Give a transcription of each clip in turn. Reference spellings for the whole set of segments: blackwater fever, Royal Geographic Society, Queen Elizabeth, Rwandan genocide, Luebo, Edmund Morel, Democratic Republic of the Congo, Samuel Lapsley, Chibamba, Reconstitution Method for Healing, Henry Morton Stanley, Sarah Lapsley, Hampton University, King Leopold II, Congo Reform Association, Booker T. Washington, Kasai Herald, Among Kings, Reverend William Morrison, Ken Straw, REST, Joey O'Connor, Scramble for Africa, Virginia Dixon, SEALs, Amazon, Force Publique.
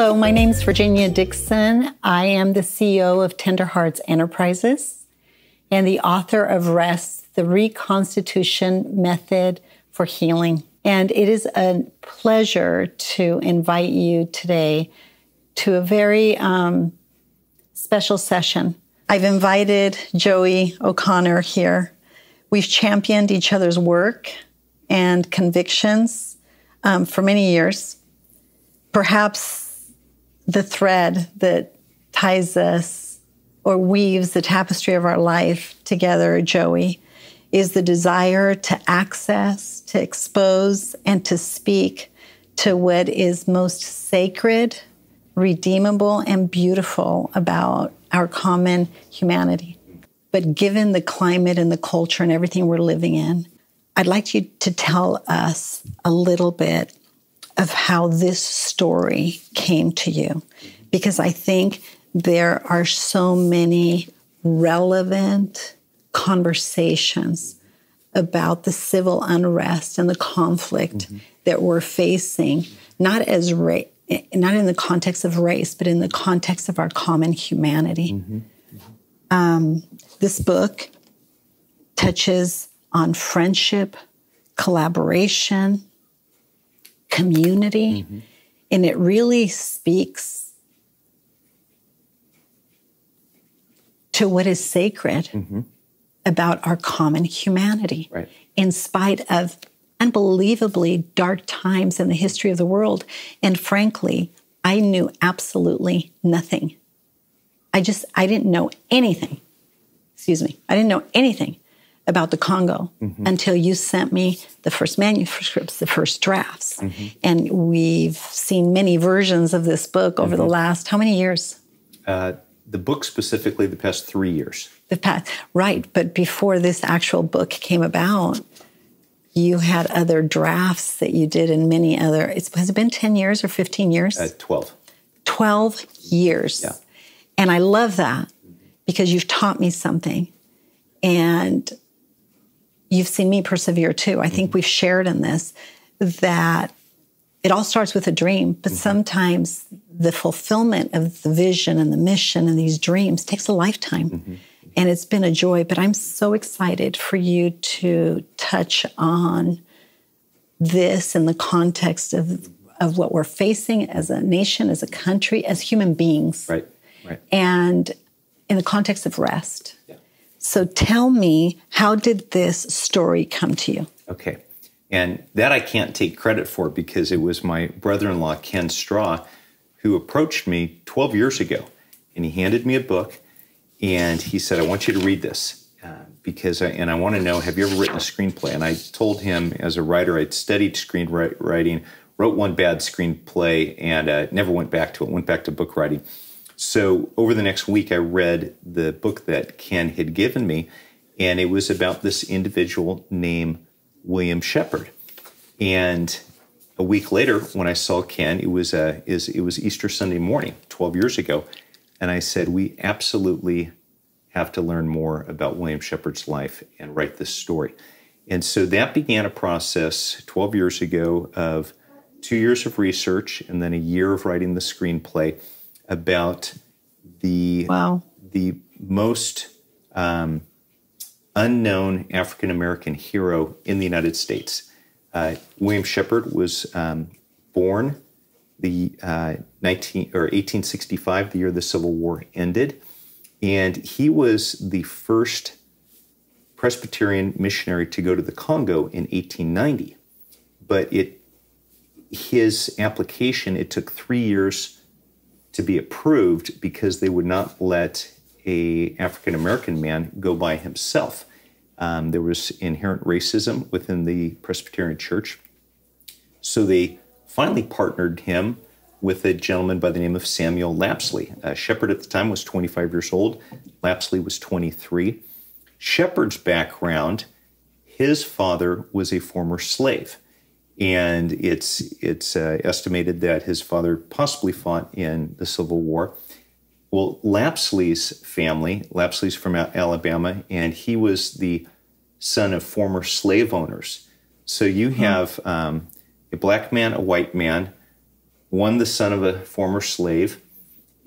Hello, my name is Virginia Dixon. I am the CEO of Tender Hearts Enterprises and the author of REST, the Reconstitution Method for Healing. And it is a pleasure to invite you today to a very special session. I've invited Joey O'Connor here. We've championed each other's work and convictions for many years. Perhaps the thread that ties us or weaves the tapestry of our life together, Joey, is the desire to access, to expose, and to speak to what is most sacred, redeemable, and beautiful about our common humanity. But given the climate and the culture and everything we're living in, I'd like you to tell us a little bit of how this story came to you, because I think there are so many relevant conversations about the civil unrest and the conflict that we're facing, not in the context of race, but in the context of our common humanity. This book touches on friendship, collaboration, community, and it really speaks to what is sacred about our common humanity, in spite of unbelievably dark times in the history of the world. And frankly, I knew absolutely nothing. I didn't know anything. Excuse me. I didn't know anything about the Congo until you sent me the first manuscripts, the first drafts. And we've seen many versions of this book over the last, how many years? The book specifically, the past 3 years. But before this actual book came about, you had other drafts that you did in many other, has it been 10 years or 15 years? 12. 12 years. Yeah. And I love that because you've taught me something. And you've seen me persevere too. I think we've shared in this that it all starts with a dream, but sometimes the fulfillment of the vision and the mission and these dreams takes a lifetime. And it's been a joy, but I'm so excited for you to touch on this in the context of what we're facing as a nation, as a country, as human beings. And in the context of rest. So tell me, how did this story come to you? Okay. And that I can't take credit for because it was my brother-in-law, Ken Straw, who approached me 12 years ago. And he handed me a book and he said, I want you to read this and I want to know, have you ever written a screenplay? And I told him as a writer, I'd studied screenwriting, wrote one bad screenplay and never went back to it, went back to book writing. So over the next week, I read the book that Ken had given me, and it was about this individual named William Sheppard. And a week later, when I saw Ken, it was Easter Sunday morning, 12 years ago, and I said, we absolutely have to learn more about William Sheppard's life and write this story. And so that began a process 12 years ago of 2 years of research and then a year of writing the screenplay about the most unknown African-American hero in the United States. William Sheppard was born the 1865, the year the Civil War ended, and he was the first Presbyterian missionary to go to the Congo in 1890. But his application, it took 3 years to be approved because they would not let an African-American man go by himself. There was inherent racism within the Presbyterian Church. So they finally partnered him with a gentleman by the name of Samuel Lapsley. Sheppard at the time was 25 years old. Lapsley was 23. Sheppard's background, his father was a former slave. And it's estimated that his father possibly fought in the Civil War. Well, Lapsley's family, Lapsley's from Alabama, and he was the son of former slave owners. So you have a black man, a white man, one the son of a former slave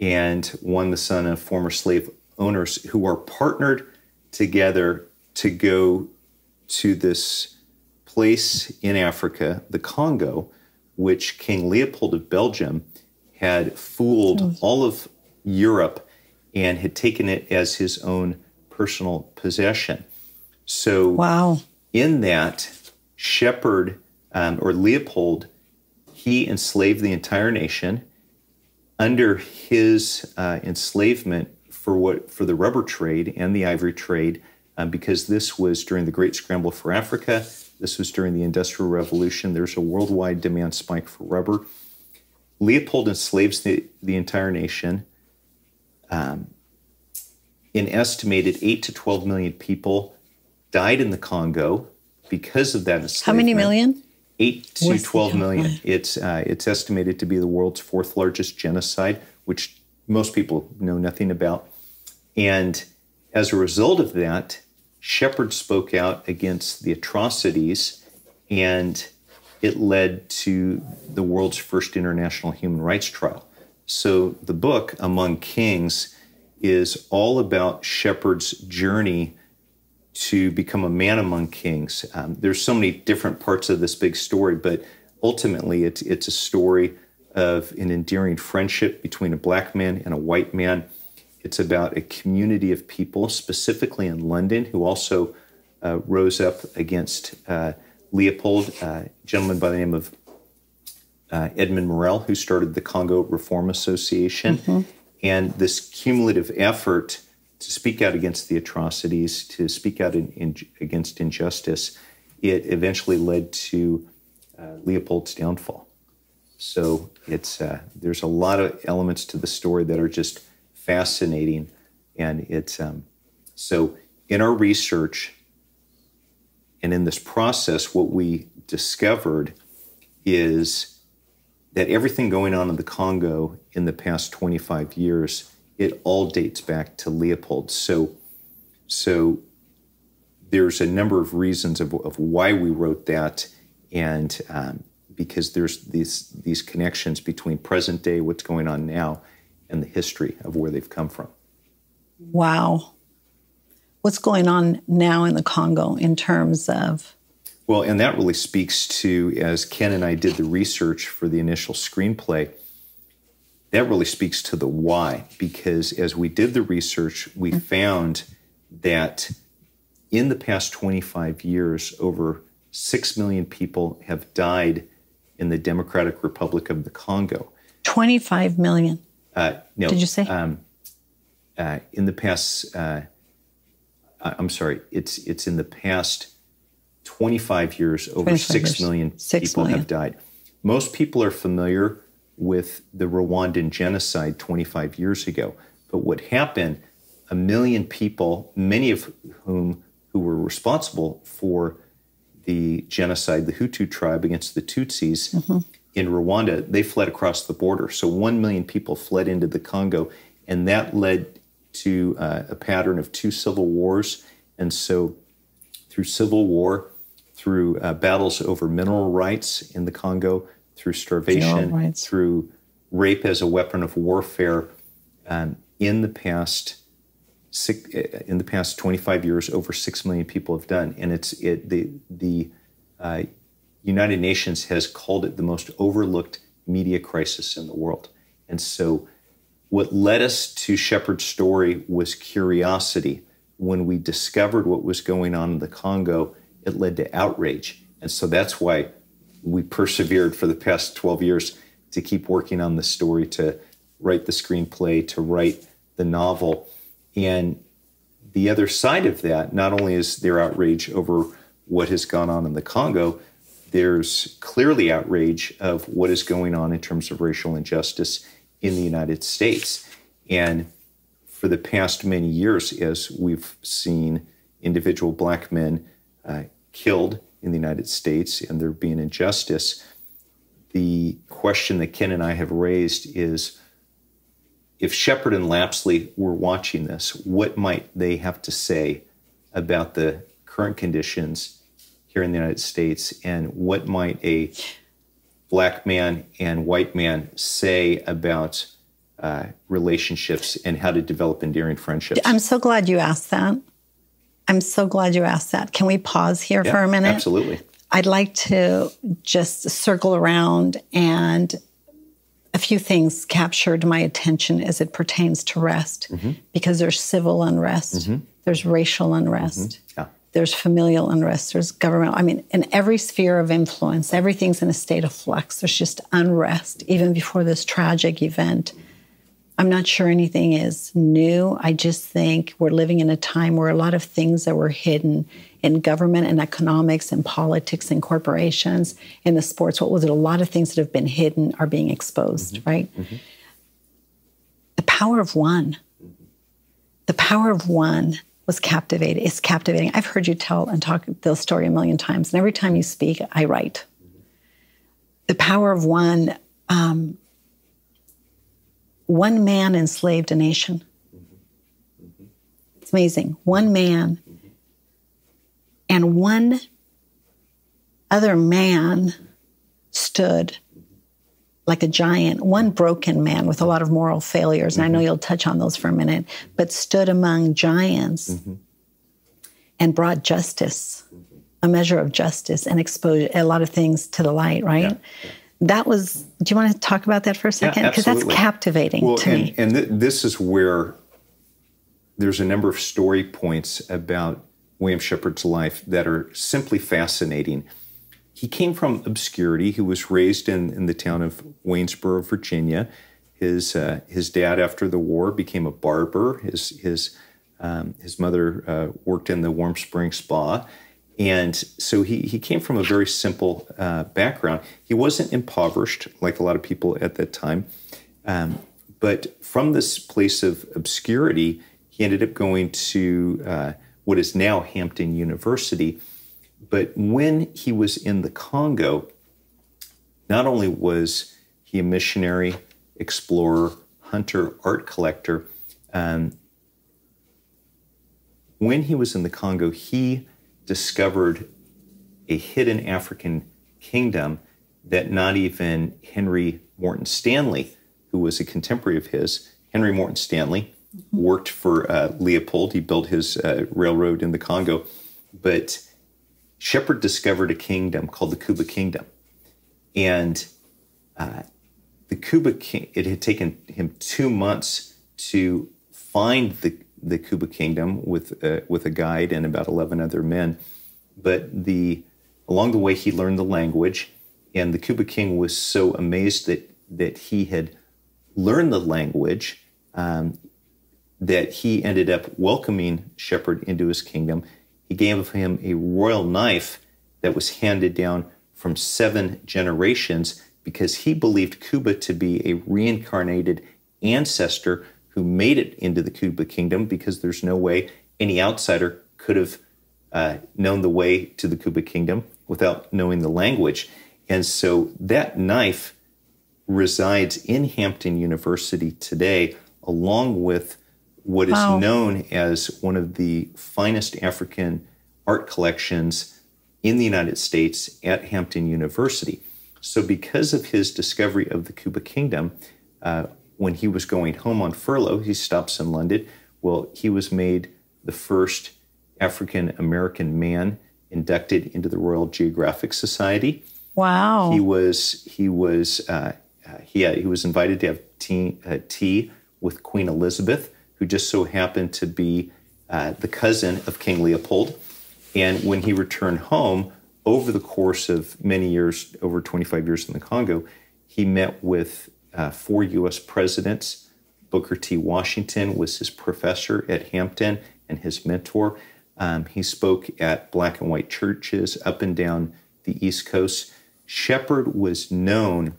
and one the son of former slave owners who are partnered together to go to this place in Africa, the Congo, which King Leopold of Belgium had fooled all of Europe and had taken it as his own personal possession. So wow. In that, Sheppard or Leopold, he enslaved the entire nation under his enslavement for the rubber trade and the ivory trade, because this was during the Great Scramble for Africa. This was during the Industrial Revolution. There's a worldwide demand spike for rubber. Leopold enslaves the entire nation. An estimated 8 to 12 million people died in the Congo because of that enslavement. How many million? 8 to 12 million. It's estimated to be the world's fourth largest genocide, which most people know nothing about. And as a result of that, Sheppard spoke out against the atrocities, and it led to the world's first international human rights trial. So the book, Among Kings, is all about Sheppard's journey to become a man among kings. There's so many different parts of this big story, but ultimately it's a story of an endearing friendship between a black man and a white man. It's about a community of people, specifically in London, who also rose up against Leopold, a gentleman by the name of Edmund Morel, who started the Congo Reform Association. Mm-hmm. And this cumulative effort to speak out against the atrocities, to speak out against injustice, it eventually led to Leopold's downfall. So it's there's a lot of elements to the story that are just fascinating. And it's so in our research and in this process, what we discovered is that everything going on in the Congo in the past 25 years, it all dates back to Leopold. So there's a number of reasons of why we wrote that, and because there's these connections between present day, what's going on now, and the history of where they've come from. Wow. What's going on now in the Congo in terms of... Well, and that really speaks to, as Ken and I did the research for the initial screenplay, that really speaks to the why, because as we did the research, we found that in the past 25 years, over 6 million people have died in the Democratic Republic of the Congo. 25 million? No. Did you say? In the past, I'm sorry, it's in the past 25 years, over 6 million people have died. Most people are familiar with the Rwandan genocide 25 years ago. But what happened, 1 million people, many of whom who were responsible for the genocide, the Hutu tribe against the Tutsis in Rwanda, they fled across the border. So 1 million people fled into the Congo, and that led to a pattern of 2 civil wars. And so through civil war, through battles over mineral rights in the Congo, through starvation, through rape as a weapon of warfare, in the past 25 years, over 6 million people have done, and the United Nations has called it the most overlooked media crisis in the world. And so, what led us to Sheppard's story was curiosity. When we discovered what was going on in the Congo, it led to outrage, and so that's why we persevered for the past 12 years to keep working on the story, to write the screenplay, to write the novel. And the other side of that, not only is there outrage over what has gone on in the Congo, there's clearly outrage of what is going on in terms of racial injustice in the United States. And for the past many years, as we've seen individual black men killed in the United States and there being injustice, the question that Ken and I have raised is, if Sheppard and Lapsley were watching this, what might they have to say about the current conditions here in the United States, and what might a black man and white man say about relationships and how to develop endearing friendships. I'm so glad you asked that. I'm so glad you asked that. Can we pause here for a minute? Absolutely. I'd like to just circle around, and a few things captured my attention as it pertains to rest, because there's civil unrest, there's racial unrest, there's familial unrest, there's governmental. I mean, in every sphere of influence, everything's in a state of flux. There's just unrest, even before this tragic event. I'm not sure anything is new. I just think we're living in a time where a lot of things that were hidden in government and economics and politics and corporations and the sports, what was it? A lot of things that have been hidden are being exposed, right? The power of one. The power of one was captivating, is captivating. I've heard you tell and talk the story a million times, and every time you speak, I write. The power of one. One man enslaved a nation. It's amazing. One man and one other man stood like a giant, one broken man with a lot of moral failures, and I know you'll touch on those for a minute, but stood among giants and brought justice, a measure of justice and exposure, a lot of things to the light, right? That was, do you want to talk about that for a second? Because that's captivating to me. And this is where there's a number of story points about William Sheppard's life that are simply fascinating. He came from obscurity. He was raised in the town of Waynesboro, Virginia. His dad, after the war, became a barber. His mother worked in the Warm Springs Spa. And so he came from a very simple background. He wasn't impoverished like a lot of people at that time. But from this place of obscurity, he ended up going to what is now Hampton University. But when he was in the Congo, not only was he a missionary, explorer, hunter, art collector, when he was in the Congo, he discovered a hidden African kingdom that not even Henry Morton Stanley, who was a contemporary of his, Henry Morton Stanley worked for Leopold. He built his railroad in the Congo. But Sheppard discovered a kingdom called the Kuba kingdom. And the Kuba king, it had taken him 2 months to find the Kuba kingdom with a guide and about 11 other men. But along the way, he learned the language, and the Kuba king was so amazed that he had learned the language that he ended up welcoming Sheppard into his kingdom. He gave him a royal knife that was handed down from 7 generations because he believed Kuba to be a reincarnated ancestor who made it into the Kuba kingdom, because there's no way any outsider could have known the way to the Kuba kingdom without knowing the language. And so that knife resides in Hampton University today, along with what is known as one of the finest African art collections in the United States at Hampton University. So because of his discovery of the Kuba kingdom, when he was going home on furlough, he stops in London. Well, he was made the first African-American man inducted into the Royal Geographic Society. Wow. He was invited to have tea with Queen Elizabeth, who just so happened to be the cousin of King Leopold. And when he returned home, over the course of many years, over 25 years in the Congo, he met with 4 U.S. presidents. Booker T. Washington was his professor at Hampton and his mentor. He spoke at black and white churches up and down the East Coast. Sheppard was known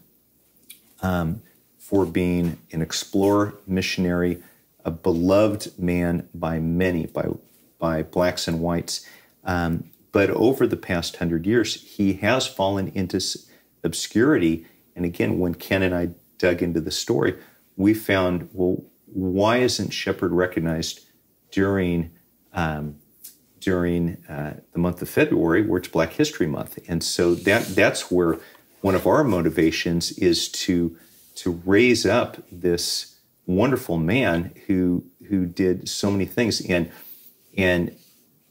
for being an explorer, missionary, a beloved man by many, by blacks and whites. But over the past 100 years, he has fallen into obscurity. And again, when Ken and I dug into the story, we found, well, why isn't Sheppard recognized during the month of February, where it's Black History Month? And so that's where one of our motivations is to raise up this wonderful man who did so many things and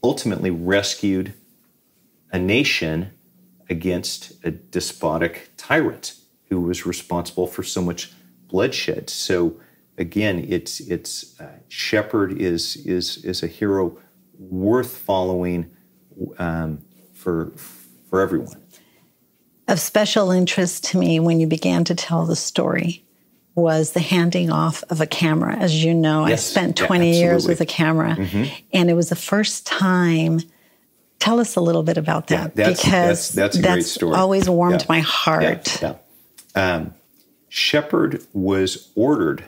ultimately rescued a nation against a despotic tyrant who was responsible for so much bloodshed. So again, Sheppard is a hero worth following for everyone. Of special interest to me when you began to tell the story was the handing off of a camera. As you know, yes, I spent 20 years with a camera, and it was the first time. Tell us a little bit about that, because that's a great story. Always warmed my heart. Sheppard was ordered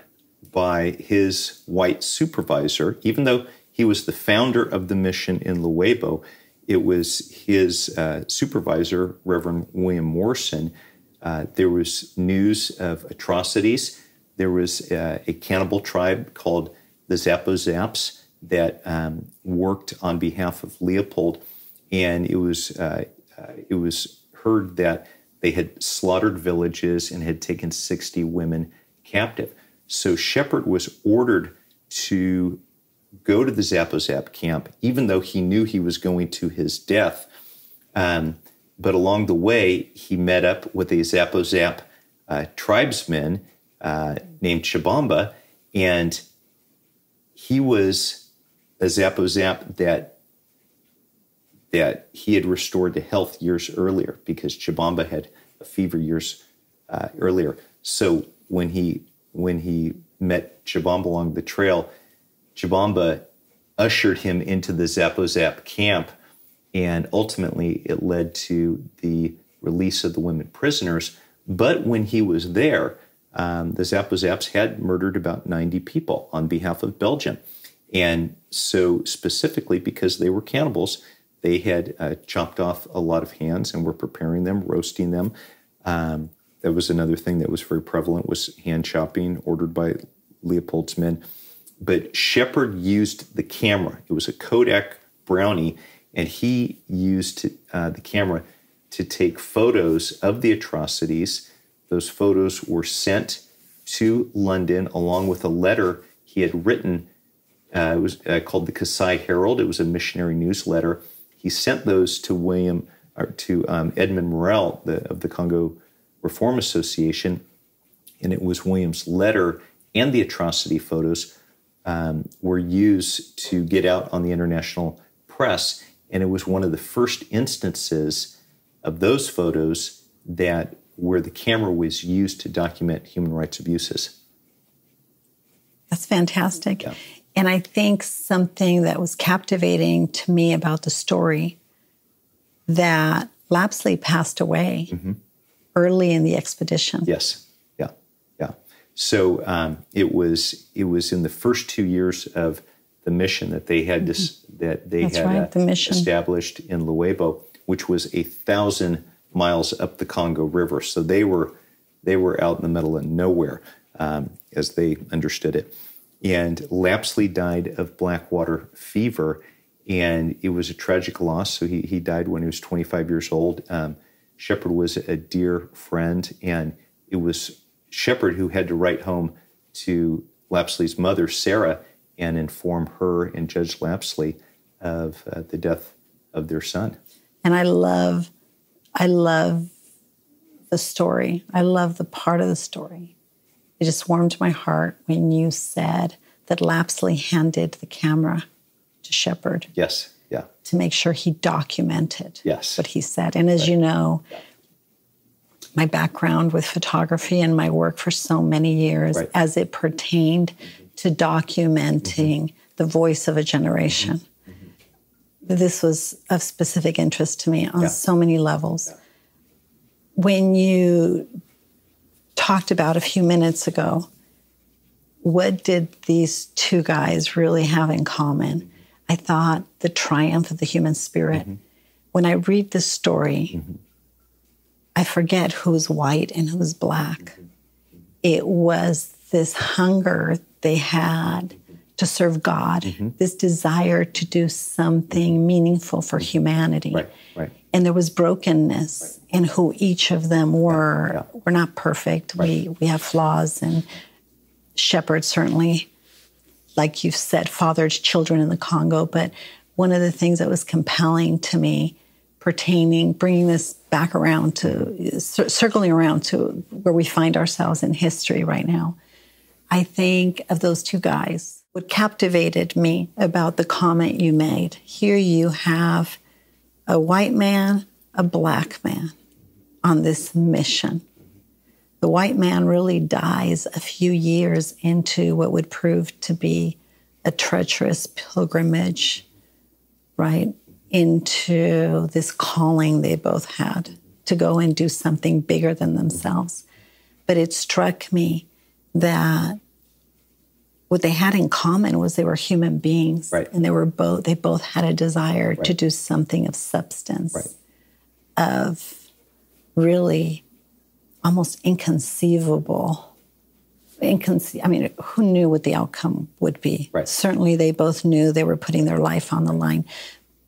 by his white supervisor, even though he was the founder of the mission in Luebo, it was his supervisor, Reverend William Morrison. There was news of atrocities. There was a cannibal tribe called the Zappo Zaps that worked on behalf of Leopold, and it was heard that they had slaughtered villages and had taken 60 women captive. So Sheppard was ordered to go to the Zappo Zap camp, even though he knew he was going to his death. But along the way, he met up with a Zappo Zap tribesman named Chibamba, and he was a Zappo Zap that he had restored to health years earlier because Chibamba had a fever years earlier. So when he met Chibamba along the trail, Chibamba ushered him into the Zappo Zap camp, and ultimately it led to the release of the women prisoners. But when he was there, the Zappo Zaps had murdered about 90 people on behalf of Belgium. And so specifically because they were cannibals, they had chopped off a lot of hands and were preparing them, roasting them. That was another thing that was very prevalent, was hand chopping ordered by Leopold's men. But Sheppard used the camera. It was a Kodak brownie, and he used the camera to take photos of the atrocities. Those photos were sent to London along with a letter he had written. It was called the Kasai Herald. It was a missionary newsletter. He sent those to Edmund Morel of the Congo Reform Association, and it was William's letter and the atrocity photos were used to get out on the international press, and it was one of the first instances of those photos where the camera was used to document human rights abuses. That's fantastic. Yeah. And I think something that was captivating to me about the story, that Lapsley passed away early in the expedition. Yes, yeah. So it was in the first 2 years of the mission that they had established in Luebo, which was 1,000 miles up the Congo River. So they were out in the middle of nowhere, as they understood it. And Lapsley died of blackwater fever, and it was a tragic loss. So he died when he was 25 years old. Sheppard was a dear friend, and it was Sheppard who had to write home to Lapsley's mother, Sarah, and inform her and Judge Lapsley of the death of their son. And I love the story. I love the part of the story. It just warmed my heart when you said that Lapsley handed the camera to Sheppard. Yes, yeah. To make sure he documented what he said. And as you know, my background with photography and my work for so many years as it pertained to documenting the voice of a generation. This was of specific interest to me on so many levels. Yeah. When you talked about a few minutes ago, what did these two guys really have in common? I thought the triumph of the human spirit. When I read this story, I forget who's white and who's black. It was this hunger they had to serve God, this desire to do something meaningful for humanity. Right, right. And there was brokenness in who each of them were. Yeah, yeah. We're not perfect. Right. We have flaws. And Sheppard certainly, like you've said, fathered children in the Congo. But one of the things that was compelling to me pertaining, bringing this back around to, circling around to where we find ourselves in history right now, I think of those two guys. What captivated me about the comment you made, here you have a white man, a black man on this mission. The white man really dies a few years into what would prove to be a treacherous pilgrimage, right, into this calling they both had to go and do something bigger than themselves. But it struck me that what they had in common was they were human beings, right, and they both had a desire, right, to do something of substance, right, of really almost inconceivable. I mean, who knew what the outcome would be? Right. Certainly they both knew they were putting their life on the line,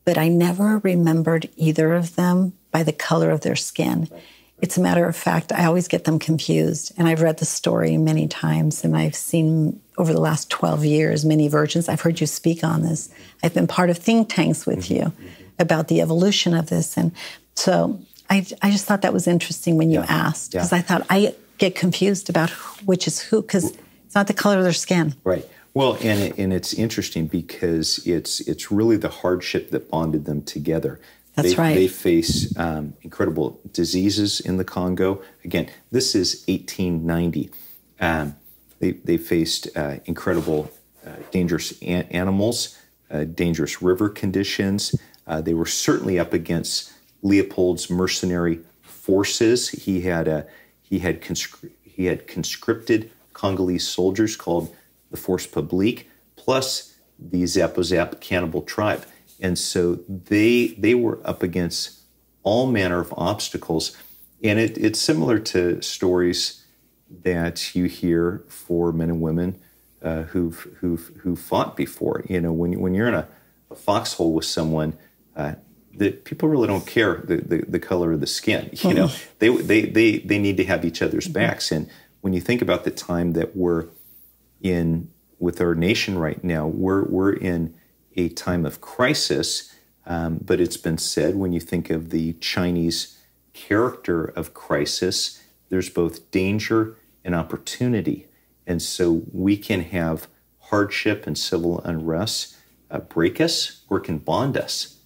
but I never remembered either of them by the color of their skin. Right. It's a matter of fact, I always get them confused. And I've read the story many times, and I've seen over the last 12 years many versions. I've heard you speak on this. I've been part of think tanks with you about the evolution of this. And so I just thought that was interesting when you asked, because I thought I get confused about which is who, because it's not the color of their skin. Right. Well, and it's interesting because it's really the hardship that bonded them together. That's right. They face incredible diseases in the Congo. Again, this is 1890. They faced incredible dangerous animals, dangerous river conditions. They were certainly up against Leopold's mercenary forces. He had conscripted Congolese soldiers called the Force Publique, plus the Zappo Zap cannibal tribe. And so they were up against all manner of obstacles. And it's similar to stories that you hear for men and women who fought before. You know, when you're in a foxhole with someone, that people really don't care the color of the skin. You know, they need to have each other's backs. And when you think about the time that we're in with our nation right now, we're in a time of crisis, but it's been said when you think of the Chinese character of crisis, there's both danger and opportunity. And so we can have hardship and civil unrest break us or can bond us.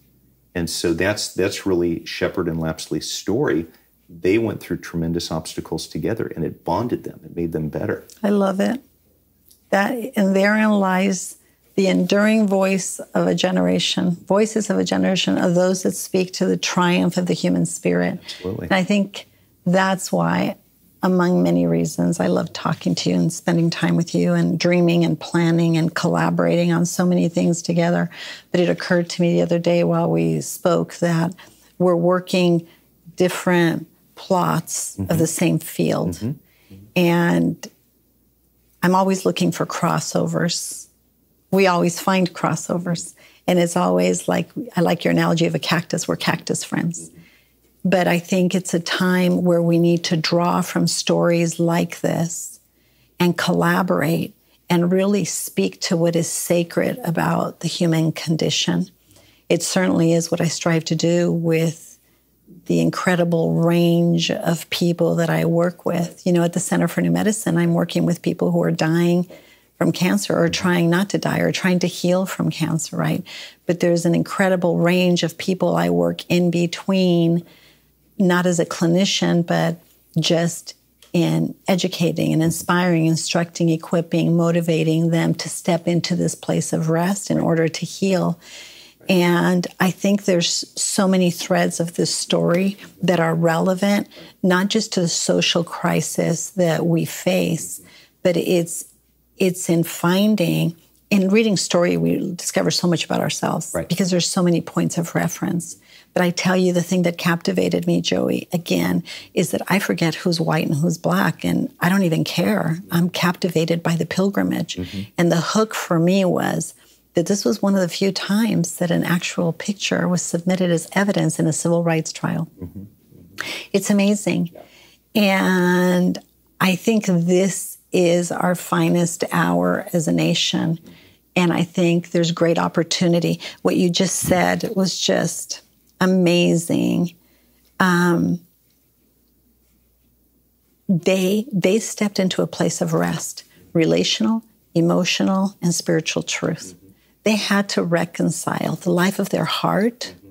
And so that's really Sheppard and Lapsley's story. They went through tremendous obstacles together, and it bonded them. It made them better. I love it. And therein lies the enduring voice of a generation, voices of a generation of those that speak to the triumph of the human spirit. Absolutely. And I think that's why, among many reasons, I love talking to you and spending time with you and dreaming and planning and collaborating on so many things together. But it occurred to me the other day while we spoke that we're working different plots of the same field. And I'm always looking for crossovers. We always find crossovers, and it's always like, I like your analogy of a cactus, we're cactus friends. But I think it's a time where we need to draw from stories like this and collaborate and really speak to what is sacred about the human condition. It certainly is what I strive to do with the incredible range of people that I work with. You know, at the Center for New Medicine, I'm working with people who are dying from cancer or trying not to die or trying to heal from cancer, right? But there's an incredible range of people I work in between, not as a clinician, but just in educating and inspiring, instructing, equipping, motivating them to step into this place of rest in order to heal. And I think there's so many threads of this story that are relevant, not just to the social crisis that we face, but it's in finding, in reading story, we discover so much about ourselves, right, because there's so many points of reference. But I tell you, the thing that captivated me, Joey, again, is that I forget who's white and who's black, and I don't even care. I'm captivated by the pilgrimage. Mm-hmm. And the hook for me was that this was one of the few times that an actual picture was submitted as evidence in a civil rights trial. Mm-hmm. Mm-hmm. It's amazing. Yeah. And I think this is our finest hour as a nation. And I think there's great opportunity. What you just said was just amazing. They stepped into a place of rest, relational, emotional, and spiritual truth. Mm-hmm. They had to reconcile the life of their heart, mm-hmm.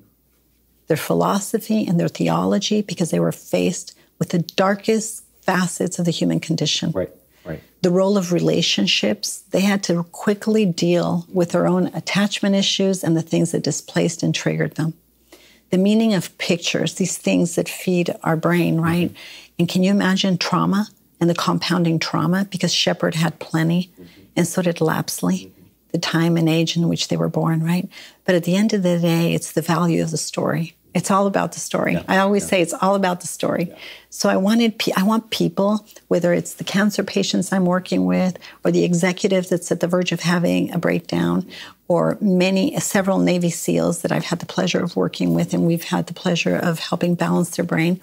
their philosophy, and their theology, because they were faced with the darkest facets of the human condition. Right. Right. The role of relationships, they had to quickly deal with their own attachment issues and the things that displaced and triggered them. The meaning of pictures, these things that feed our brain, right? Mm-hmm. And can you imagine trauma and the compounding trauma? Because Sheppard had plenty, mm-hmm. and so did Lapsley, mm-hmm. the time and age in which they were born, right? But at the end of the day, it's the value of the story. It's all about the story. Yeah, I always say it's all about the story. Yeah. So I want people, whether it's the cancer patients I'm working with, or the executive that's at the verge of having a breakdown, or several Navy SEALs that I've had the pleasure of working with, and we've had the pleasure of helping balance their brain.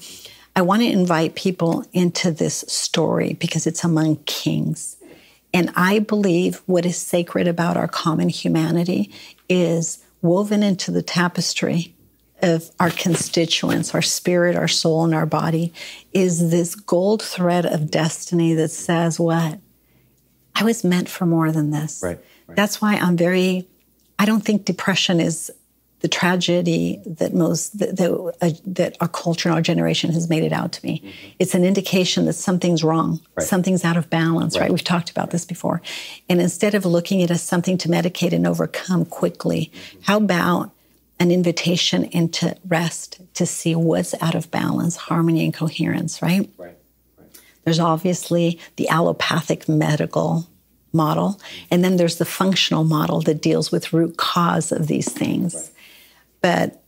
I want to invite people into this story because it's among kings. And I believe what is sacred about our common humanity is woven into the tapestry of our constituents, our spirit, our soul, and our body, is this gold thread of destiny that says, what? I was meant for more than this. Right, right. That's why I don't think depression is the tragedy that that our culture and our generation has made it out to be. Mm-hmm. It's an indication that something's wrong, right. Something's out of balance, right? We've talked about this before. And instead of looking at it as something to medicate and overcome quickly, mm-hmm. how about an invitation into rest to see what's out of balance, harmony and coherence, right? Right, right. There's obviously the allopathic medical model, and then there's the functional model that deals with root cause of these things. Right. But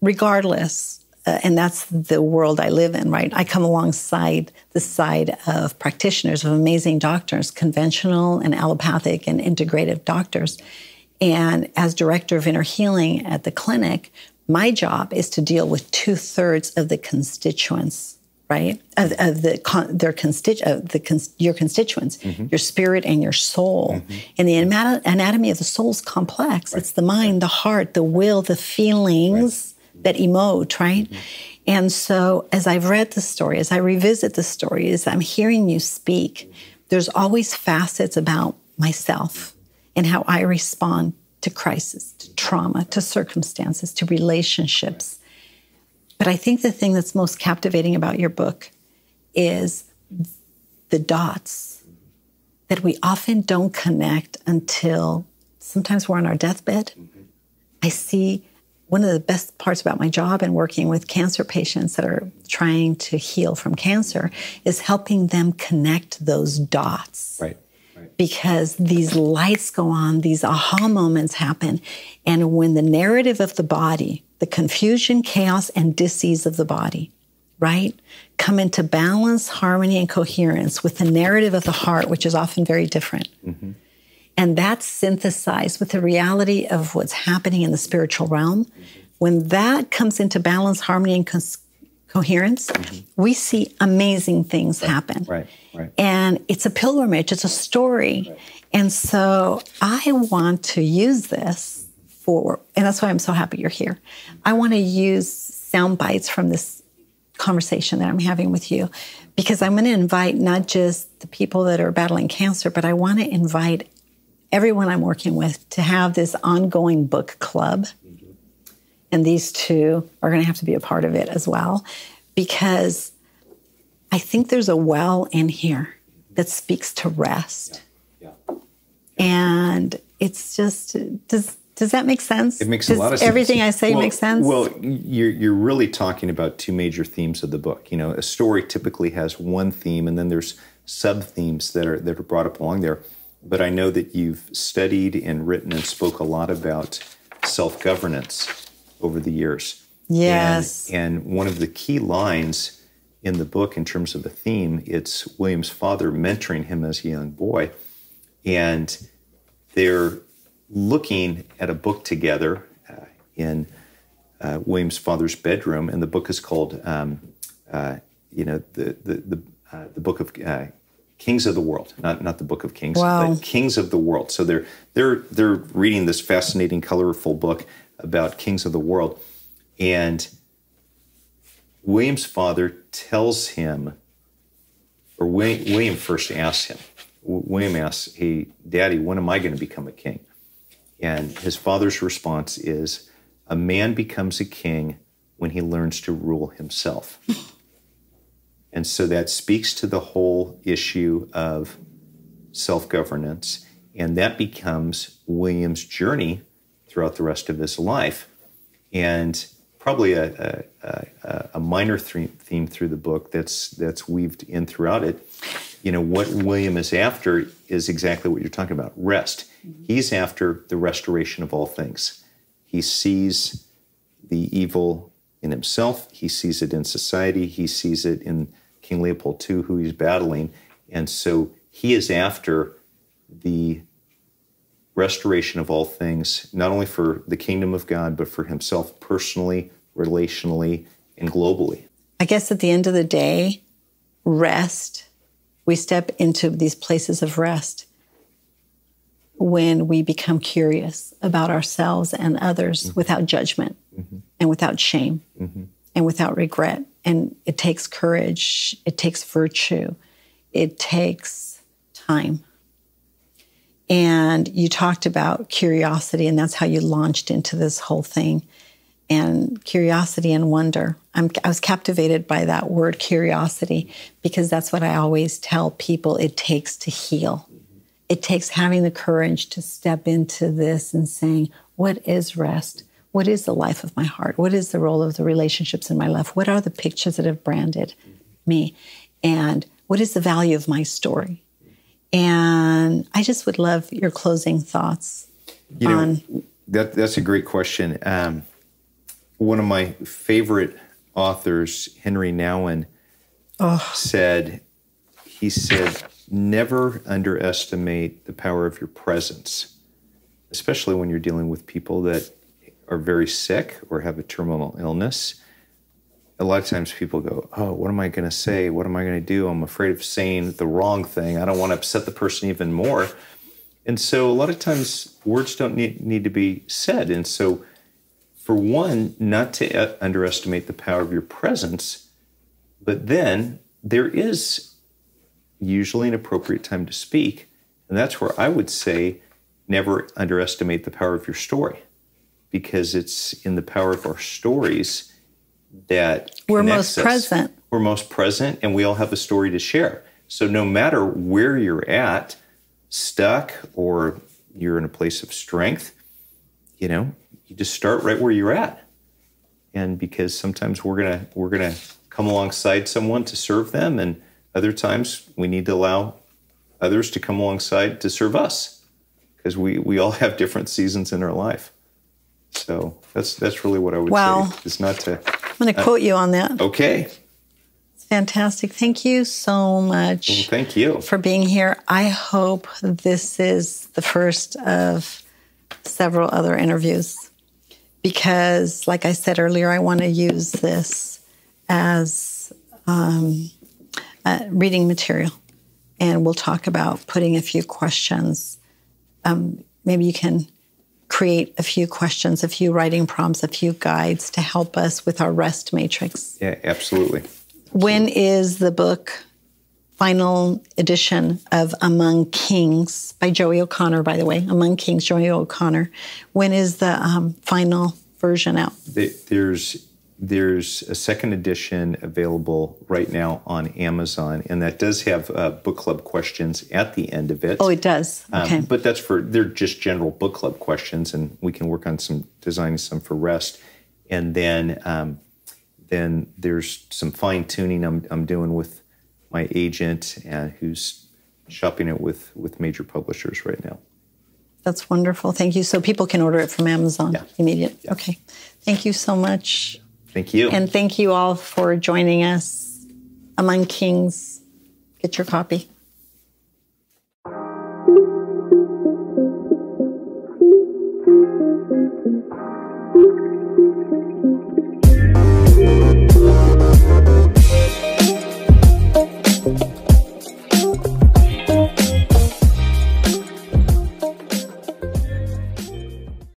regardless, and that's the world I live in, right? I come alongside the side of practitioners, of amazing doctors, conventional and allopathic and integrative doctors. And as director of inner healing at the clinic, my job is to deal with 2/3 of the constituents, right? Your constituents, mm-hmm. your spirit and your soul. Mm-hmm. And the anatomy of the soul is complex. Right. It's the mind, the heart, the will, the feelings right. that emote, right? Mm-hmm. And so as I've read the story, as I revisit the story, as I'm hearing you speak, there's always facets about myself. And how I respond to crisis, to trauma, to circumstances, to relationships. But I think the thing that's most captivating about your book is the dots that we often don't connect until sometimes we're on our deathbed. I see one of the best parts about my job and working with cancer patients that are trying to heal from cancer is helping them connect those dots. Right. Because these lights go on, these aha moments happen. And when the narrative of the body, the confusion, chaos, and dis-ease of the body, right, come into balance, harmony, and coherence with the narrative of the heart, which is often very different. Mm-hmm. And that's synthesized with the reality of what's happening in the spiritual realm. Mm-hmm. When that comes into balance, harmony, and coherence, mm-hmm. we see amazing things happen. Right, right. And it's a pilgrimage, it's a story. Right. And so I want to use this for, and that's why I'm so happy you're here. I want to use sound bites from this conversation that I'm having with you, because I'm going to invite not just the people that are battling cancer, but I want to invite everyone I'm working with to have this ongoing book club. And these two are going to have to be a part of it as well, because I think there's a well in here that speaks to rest. Yeah. Yeah. Yeah. And it's just, does that make sense? It makes a lot of sense. Everything I say makes sense? Well, you're really talking about two major themes of the book. You know, a story typically has one theme, and then there's sub-themes that are brought up along there. But I know that you've studied and written and spoke a lot about self-governance over the years. Yes. And one of the key lines in the book in terms of the theme, it's William's father mentoring him as a young boy. And they're looking at a book together in William's father's bedroom. And the book is called, the Book of Kings of the World, not the Book of Kings, wow, but Kings of the World. So they're reading this fascinating, colorful book about kings of the world. And William's father tells him, or William first asks him, William asks, hey, Daddy, when am I going to become a king? And his father's response is, a man becomes a king when he learns to rule himself. And so that speaks to the whole issue of self-governance. And that becomes William's journey throughout the rest of his life. And probably a minor theme through the book that's weaved in throughout it. You know, what William is after is exactly what you're talking about, rest. Mm-hmm. He's after the restoration of all things. He sees the evil in himself. He sees it in society. He sees it in King Leopold II, who he's battling. And so he is after the restoration of all things, not only for the kingdom of God, but for himself personally, relationally, and globally. I guess at the end of the day, rest, we step into these places of rest when we become curious about ourselves and others, mm-hmm, without judgment, mm-hmm, and without shame, mm-hmm, and without regret. And it takes courage. It takes virtue. It takes time. And you talked about curiosity, and that's how you launched into this whole thing. And curiosity and wonder. I was captivated by that word curiosity, because that's what I always tell people it takes to heal. It takes having the courage to step into this and saying, what is rest? What is the life of my heart? What is the role of the relationships in my life? What are the pictures that have branded me? And what is the value of my story? And I just would love your closing thoughts. You know, that's a great question. One of my favorite authors, Henry Nouwen, he said, never underestimate the power of your presence, especially when you're dealing with people that are very sick or have a terminal illness. A lot of times people go, oh, what am I going to say? What am I going to do? I'm afraid of saying the wrong thing. I don't want to upset the person even more. And so a lot of times words don't need to be said. And so, for one, not to underestimate the power of your presence, but then there is usually an appropriate time to speak. And that's where I would say never underestimate the power of your story, because it's in the power of our stories that we're most present. We're most present, and we all have a story to share. So no matter where you're at, stuck, or you're in a place of strength, you know, you just start right where you're at. And because sometimes we're gonna come alongside someone to serve them, and other times we need to allow others to come alongside to serve us, because we all have different seasons in our life. So that's really what I would say. It's not to. I'm going to quote you on that. Okay. It's fantastic. Thank you so much. Well, thank you for being here. I hope this is the first of several other interviews, because like I said earlier, I want to use this as reading material. And we'll talk about putting a few questions. Maybe you can create a few questions, a few writing prompts, a few guides to help us with our REST matrix. Yeah, absolutely. When is the book, final edition of Among Kings, by Joey O'Connor, by the way, Among Kings, Joey O'Connor, when is the final version out? There's a second edition available right now on Amazon, and that does have book club questions at the end of it. Oh, it does. Okay. But they're just general book club questions, and we can work on designing some for REST. And then there's some fine tuning I'm doing with my agent, and who's shopping it with major publishers right now. That's wonderful. Thank you. So people can order it from Amazon immediately. Yeah. Okay. Thank you so much. Thank you. And thank you all for joining us. Among Kings, get your copy.